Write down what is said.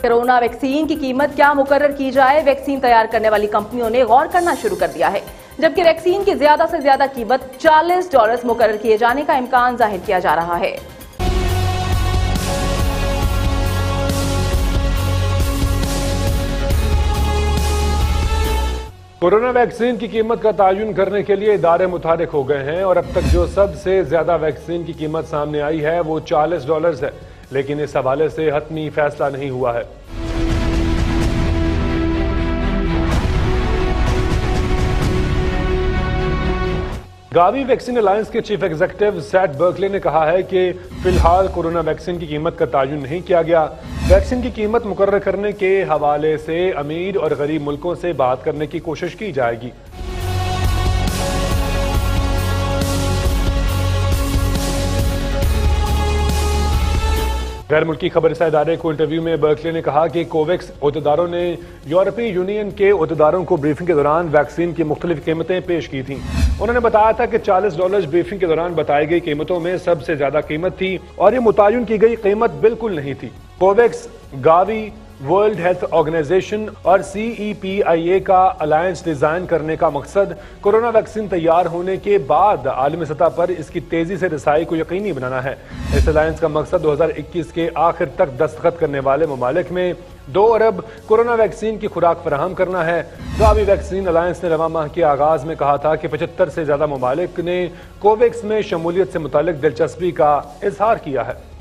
Corona vaccine की कीमत क्या मुकर्रर की जाए, वैक्सीन तैयार करने वाली कंपनियों ने गौर करना शुरू कर दिया है, जबकि वैक्सीन की ज्यादा से ज्यादा कीमत $40 मुकर्रर किए जाने का इम्कान जाहिर किया जा रहा है। कोरोना वैक्सीन की कीमत का तयन करने के लिए इदारे मुतारिक हो गए हैं और अब तक जो सबसे ज्यादा वैक्सीन की कीमत सामने आई है वो $40 है, लेकिन इस हवाले से हतमी फैसला नहीं हुआ है। गावी वैक्सीन अलायंस के चीफ एग्जीक्यूटिव सेथ बर्कले ने कहा है कि फिलहाल कोरोना वैक्सीन की कीमत का तयन नहीं किया गया। वैक्सीन की कीमत मुकर्रर करने के हवाले से अमीर और गरीब मुल्कों से बात करने की कोशिश की जाएगी। गैर मुल्की खबर इदारे को इंटरव्यू में बर्कले ने कहा कि कोवैक्स अहदेदारों ने यूरोपीय यूनियन के अहदेदारों को ब्रीफिंग के दौरान वैक्सीन की मुख्तलिफ कीमतें पेश की थीं। उन्होंने बताया था कि $40 ब्रीफिंग के दौरान बताई गई कीमतों में सबसे ज्यादा कीमत थी और ये मुतायन की गई कीमत बिल्कुल नहीं थी। Covax, Gavi, World Health Organization और CEPI का अलायंस डिजाइन करने का मकसद कोरोना वैक्सीन तैयार होने के बाद आलमी सतह पर इसकी तेजी से रसाई को यकीनी बनाना है। इस अलायंस का मकसद 2021 के आखिर तक दस्तखत करने वाले ममालिक में 2 अरब कोरोना वैक्सीन की खुराक फराहम करना है। गावी वैक्सीन अलायंस ने रवा माह के आगाज में कहा था कि 75 से ज्यादा ममालिक ने कोवैक्स में शमूलियत से मुतालिक दिलचस्पी का इजहार किया है।